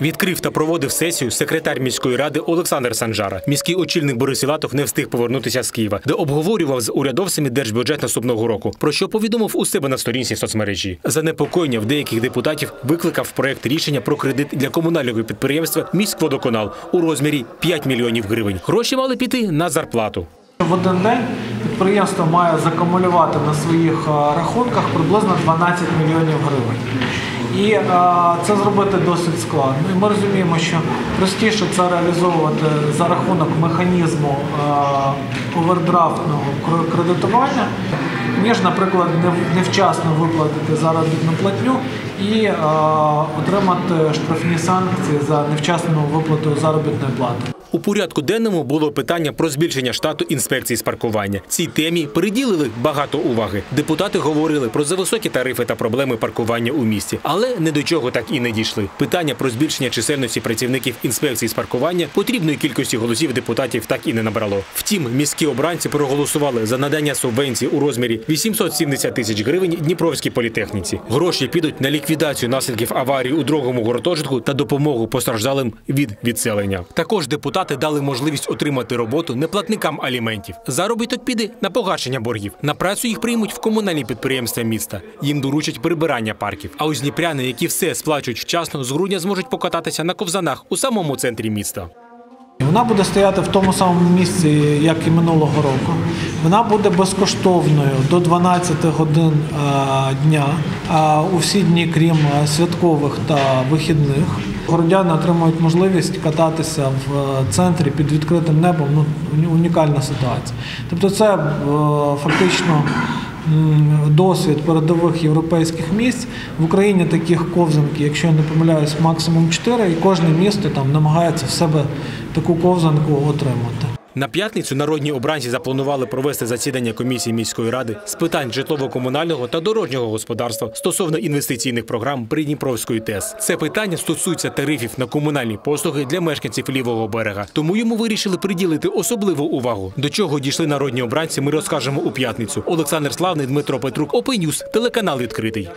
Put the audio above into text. Відкрив та проводив сесію секретар міської ради Олександр Санжара. Міський очільник Борис Ілатов не встиг повернутися з Києва, де обговорював з урядовцями держбюджет наступного року, про що повідомив у себе на сторінці соцмережі. Занепокоєння в деяких депутатів викликав проект рішення про кредит для комунального підприємства «Міськводоканал» у розмірі 5 мільйонів гривень. Гроші мали піти на зарплату. В один день підприємство має закумулювати на своїх рахунках приблизно 12 мільйонів гривень. І це зробити досить складно. І ми розуміємо, що простіше це реалізовувати за рахунок механізму овердрафтного кредитування, ніж, наприклад, невчасно виплатити заробітну платню і отримати штрафні санкції за невчасну виплату заробітної плати. У порядку денному було питання про збільшення штату інспекції з паркування. Цій темі приділили багато уваги. Депутати говорили про зависокі тарифи та проблеми паркування у місті. Але не до чого так і не дійшли. Питання про збільшення чисельності працівників інспекції з паркування потрібної кількості голосів депутатів так і не набрало. Втім, міські обранці проголосували за надання субвенції у розмірі 870 тисяч гривень Дніпровській політехніці. Гроші підуть на ліквідацію наслідків аварії у другому гуртожитку та допомогу постраждалим від відселення. Також депутати дали можливість отримати роботу неплатникам аліментів. Заробіток піде на погашення боргів. На працю їх приймуть в комунальні підприємства міста. Їм доручать прибирання парків. А ось дніпряни, які все сплачують вчасно, з грудня зможуть покататися на ковзанах у самому центрі міста. Вона буде стояти в тому самому місці, як і минулого року. Вона буде безкоштовною до 12 годин дня, у всі дні, крім святкових та вихідних. Городяни отримують можливість кататися в центрі під відкритим небом. Унікальна ситуація. Тобто це фактично досвід передових європейських місць. В Україні таких ковзанки, якщо я не помиляюсь, максимум 4, і кожне місто там намагається в себе таку ковзанку отримати. На п'ятницю народні обранці запланували провести засідання комісії міської ради з питань житлово-комунального та дорожнього господарства стосовно інвестиційних програм Придніпровської ТЕС. Це питання стосується тарифів на комунальні послуги для мешканців лівого берега. Тому йому вирішили приділити особливу увагу. До чого дійшли народні обранці, ми розкажемо у п'ятницю. Олександр Славний, Дмитро Петрук, ОП Ньюз, телеканал «Відкритий».